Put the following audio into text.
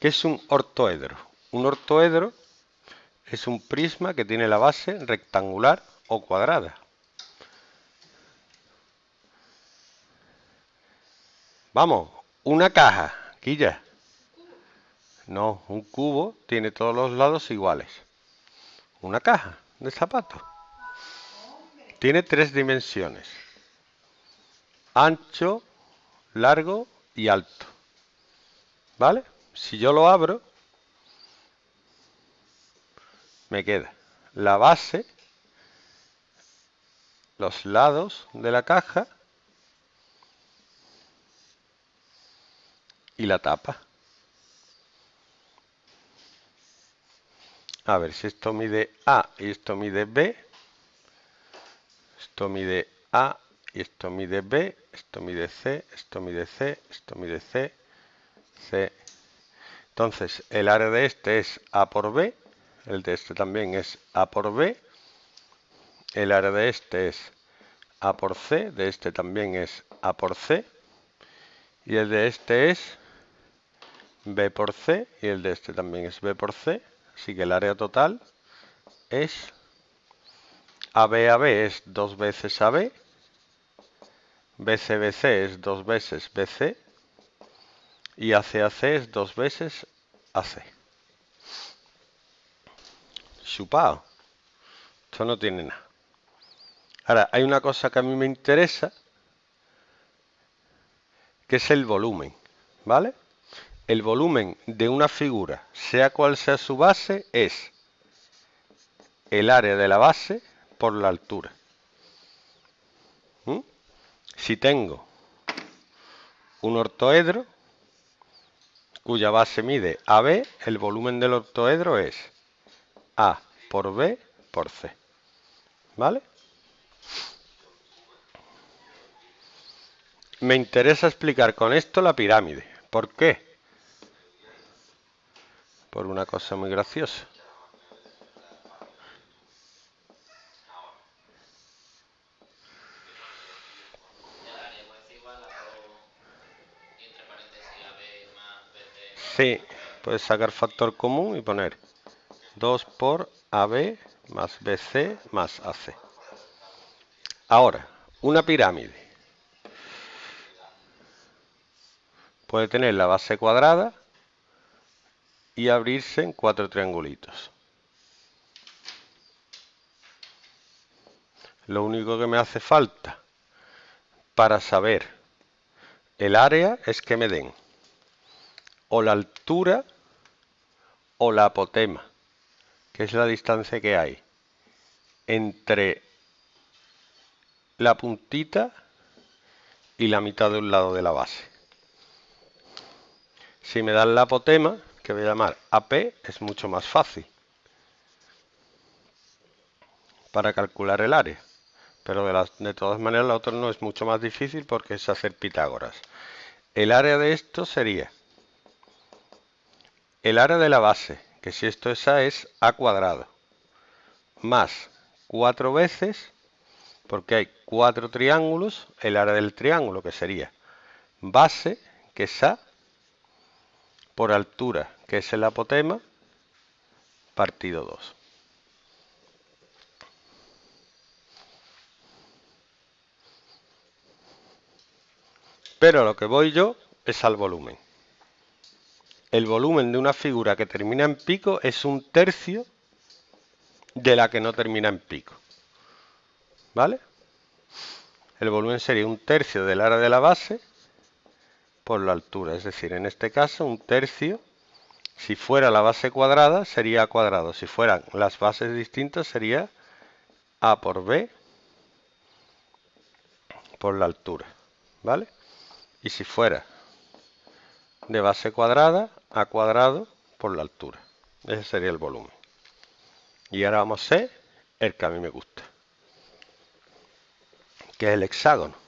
¿Qué es un ortoedro? Un ortoedro es un prisma que tiene la base rectangular o cuadrada. Vamos, una caja, Quilla. No, un cubo tiene todos los lados iguales. Una caja de zapatos. Tiene tres dimensiones. Ancho, largo y alto. ¿Vale? Si yo lo abro, me queda la base, los lados de la caja y la tapa. A ver, si esto mide A y esto mide B, esto mide A y esto mide B, esto mide C, esto mide C, esto mide C, C. Entonces, el área de este es A por B, el de este también es A por B, el área de este es A por C, de este también es A por C, y el de este es B por C, y el de este también es B por C, así que el área total es ABAB es 2 veces AB, BCBC es 2 veces BC y ACAC es 2 veces AC. Chupao. Esto no tiene nada. Ahora, hay una cosa que a mí me interesa, que es el volumen, ¿vale? El volumen de una figura, sea cual sea su base, es el área de la base por la altura. ¿Mm? Si tengo un ortoedro cuya base mide AB, el volumen del ortoedro es A por B por C. ¿Vale? Me interesa explicar con esto la pirámide. ¿Por qué? Por una cosa muy graciosa. Sí, puedes sacar factor común y poner 2 por AB más BC más AC. Ahora, una pirámide puede tener la base cuadrada y abrirse en 4 triangulitos. Lo único que me hace falta para saber el área es que me den o la altura o la apotema, que es la distancia que hay entre la puntita y la mitad de un lado de la base. Si me dan la apotema, que voy a llamar AP, es mucho más fácil para calcular el área, pero de todas maneras la otra no es mucho más difícil porque es hacer Pitágoras. El área de esto sería el área de la base, que si esto es A es A cuadrado, más 4 veces, porque hay 4 triángulos, el área del triángulo, que sería base, que es A, por altura, que es el apotema, partido 2. Pero lo que voy yo es al volumen. El volumen de una figura que termina en pico es 1/3 de la que no termina en pico. ¿Vale? El volumen sería 1/3 del área de la base por la altura, es decir, en este caso 1/3, si fuera la base cuadrada sería A cuadrado, si fueran las bases distintas sería A por B por la altura, ¿vale? Y si fuera de base cuadrada, A cuadrado por la altura, ese sería el volumen. Y ahora vamos a hacer el que a mí me gusta, que es el hexágono.